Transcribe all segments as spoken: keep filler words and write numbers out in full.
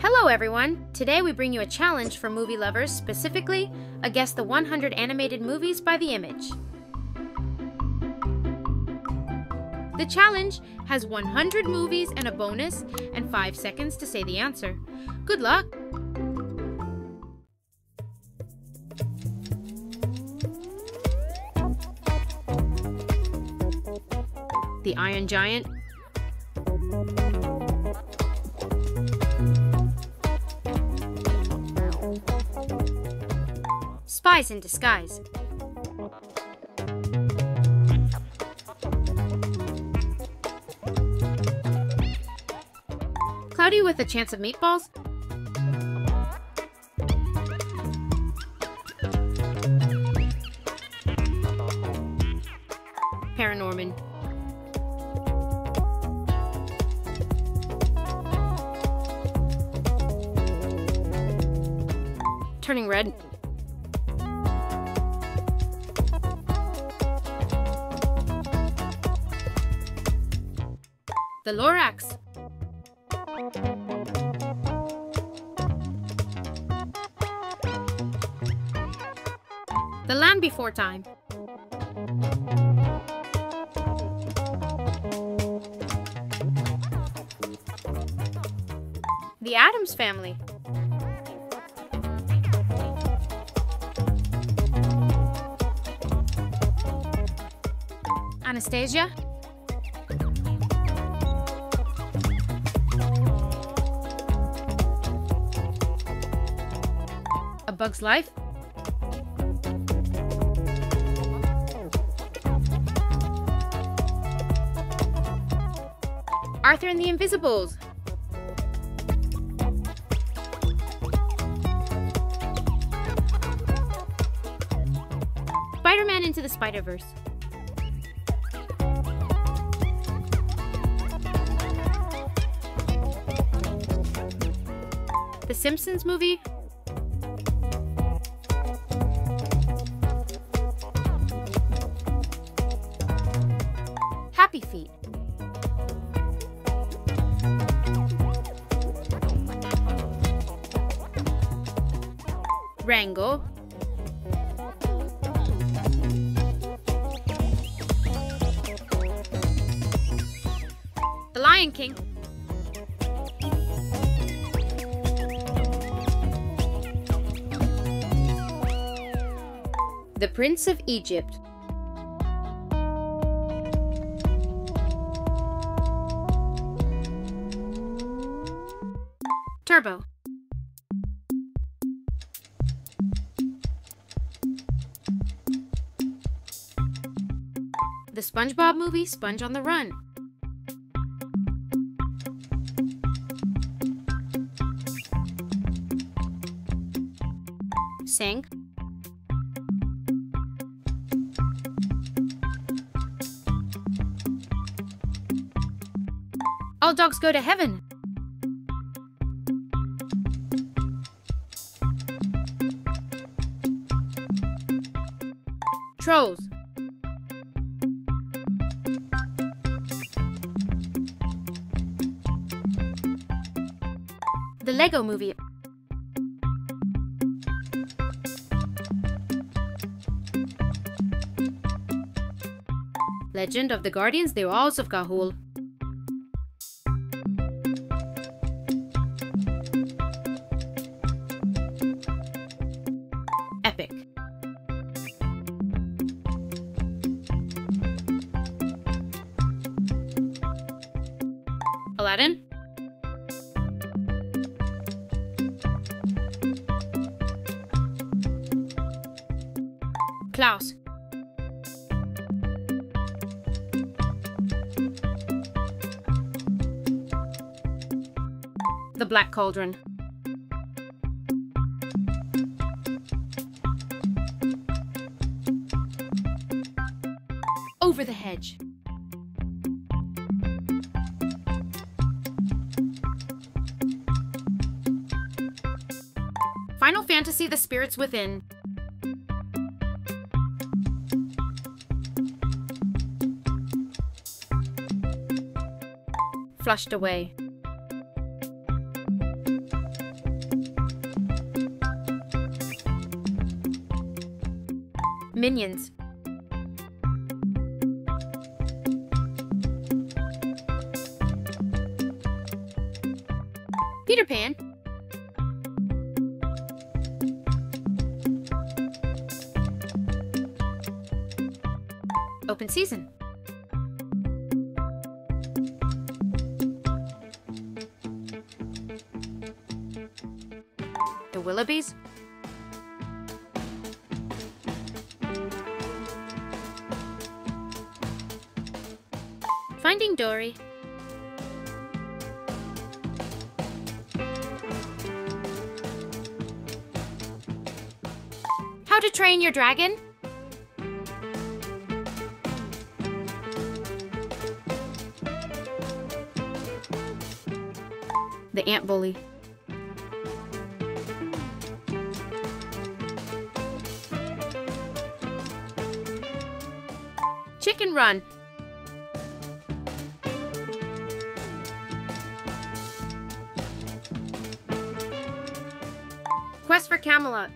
Hello everyone! Today we bring you a challenge for movie lovers, specifically, a guess the one hundred animated movies by the image. The challenge has one hundred movies and a bonus, and five seconds to say the answer. Good luck! The Iron Giant, Spies in Disguise, Cloudy with a Chance of Meatballs, Paranorman, Turning Red, The Lorax, The Land Before Time, The Addams Family, Anastasia, A Bug's Life, Arthur and the Invisibles, Spider-Man Into the Spider-Verse, The Simpsons Movie, Happy Feet, Rango, The Lion King, The Prince of Egypt, Turbo, The SpongeBob Movie, Sponge on the Run, Sing, All Dogs Go to Heaven, Trolls, The Lego Movie, Legend of the Guardians, The Walls of Ga'Hoole, Epic, Aladdin, Klaus, The Black Cauldron, Over the Hedge, Final Fantasy: The Spirits Within, Flushed Away, Minions. Peter Pan. Open season. The Willoughbys. Finding Dory. How to Train Your Dragon. The Ant Bully. Chicken Run. Quest for Camelot.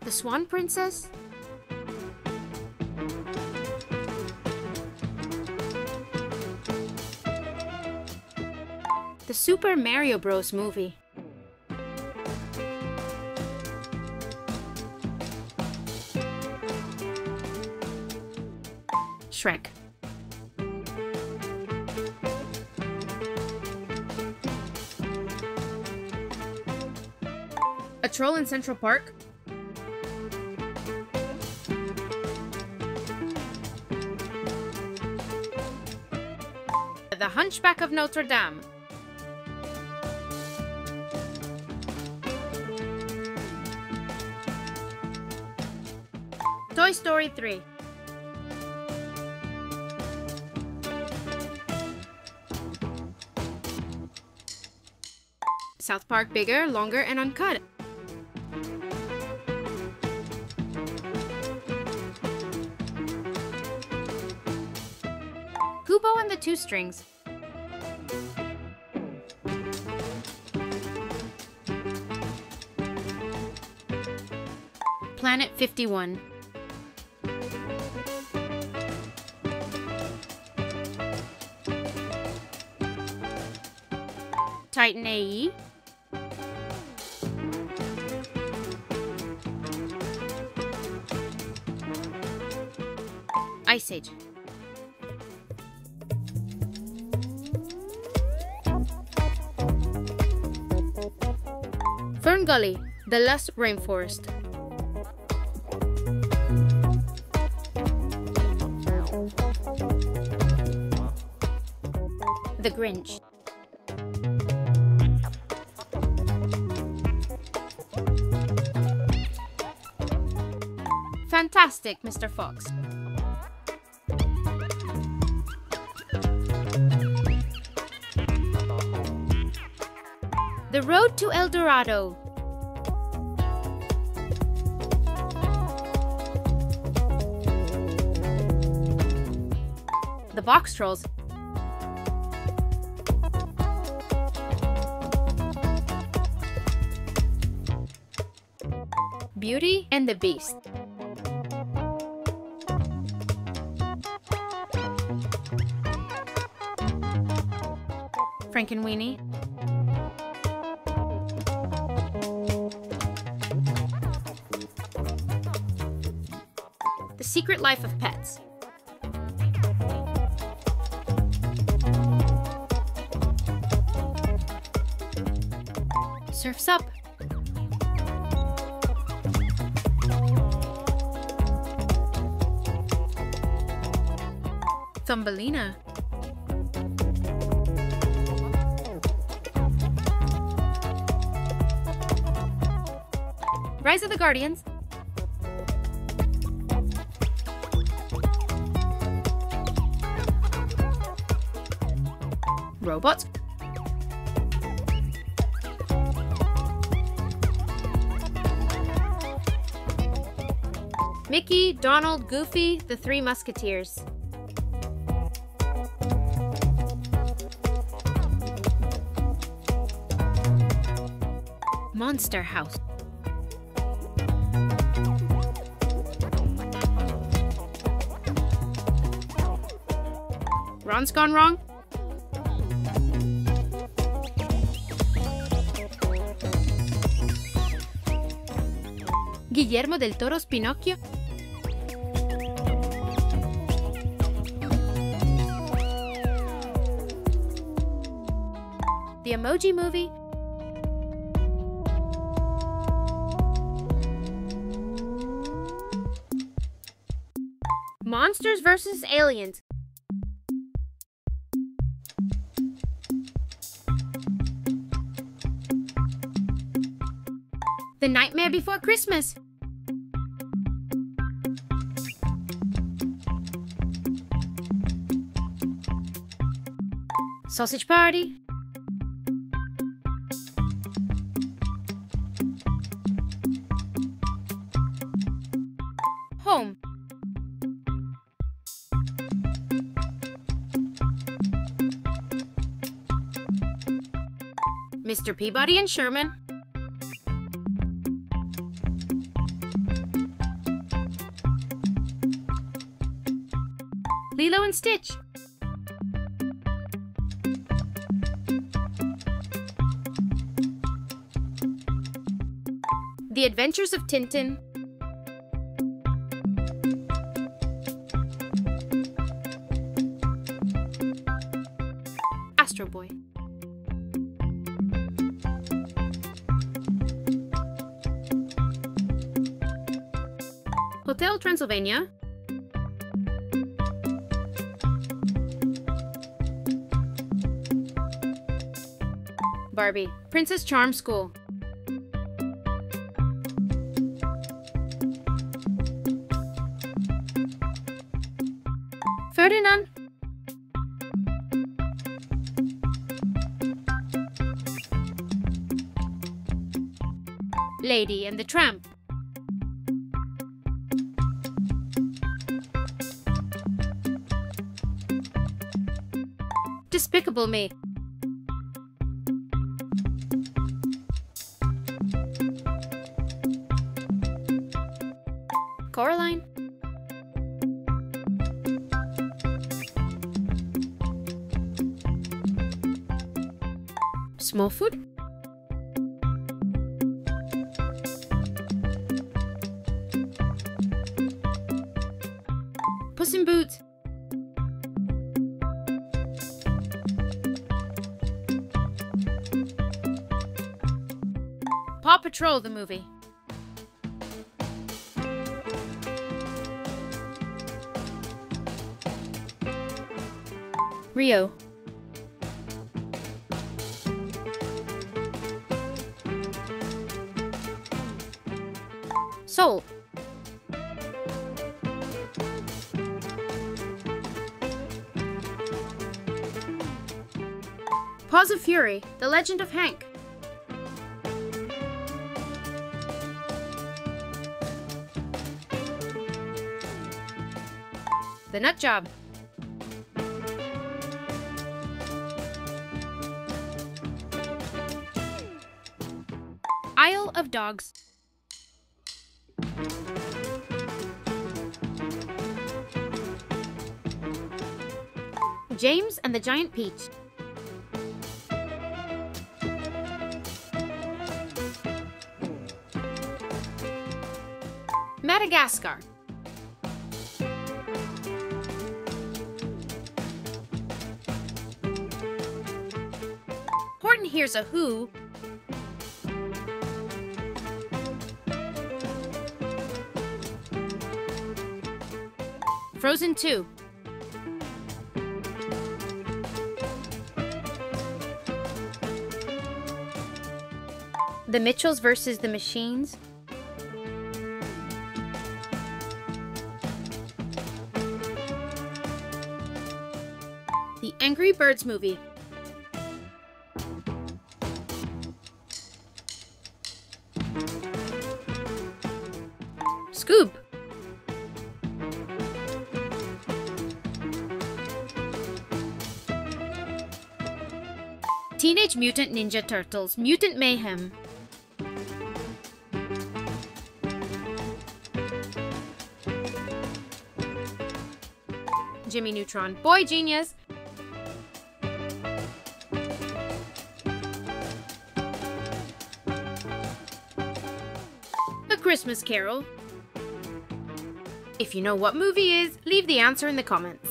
The Swan Princess. The Super Mario Bros. Movie. Shrek. A Troll in Central Park. The Hunchback of Notre Dame. Toy Story three. South Park: Bigger, Longer, and Uncut. Kubo and the Two Strings. Planet fifty-one. Titan A E. Ice Age. Fern Gully, The Lost Rainforest. The Grinch. Fantastic Mister Fox. The Road to El Dorado. The Box Trolls. Beauty and the Beast. Frankenweenie. The Secret Life of Pets. Surf's Up. Thumbelina. Rise of the Guardians. Robots. Mickey, Donald, Goofy, The Three Musketeers. monster house. Ron's gone wrong? Guillermo del Toro's Pinocchio? The Emoji Movie? Monsters versus aliens. The Nightmare Before Christmas. Sausage Party. Home. Mister Peabody and Sherman. Lilo and Stitch. The Adventures of Tintin. Astro Boy. Hotel Transylvania. Barbie. Princess Charm School. Ferdinand. Lady and the Tramp. Despicable Me. Coraline. Smallfoot. Puss in Boots. Paw Patrol the movie. Rio. Soul. Paws of Fury, The Legend of Hank. The Nut Job. Isle of Dogs. James and the Giant Peach. Madagascar. Horton Hears a Who. Frozen two. The Mitchells versus the Machines. The Angry Birds movie. Scoob. Teenage Mutant Ninja Turtles: Mutant Mayhem. Jimmy Neutron. Boy genius! A Christmas Carol. If you know what movie is, leave the answer in the comments.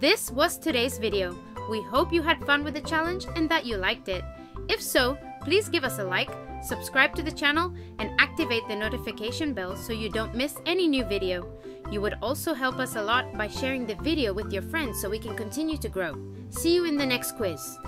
This was today's video. We hope you had fun with the challenge and that you liked it. If so, please give us a like, subscribe to the channel, and activate the notification bell so you don't miss any new video. You would also help us a lot by sharing the video with your friends so we can continue to grow. See you in the next quiz.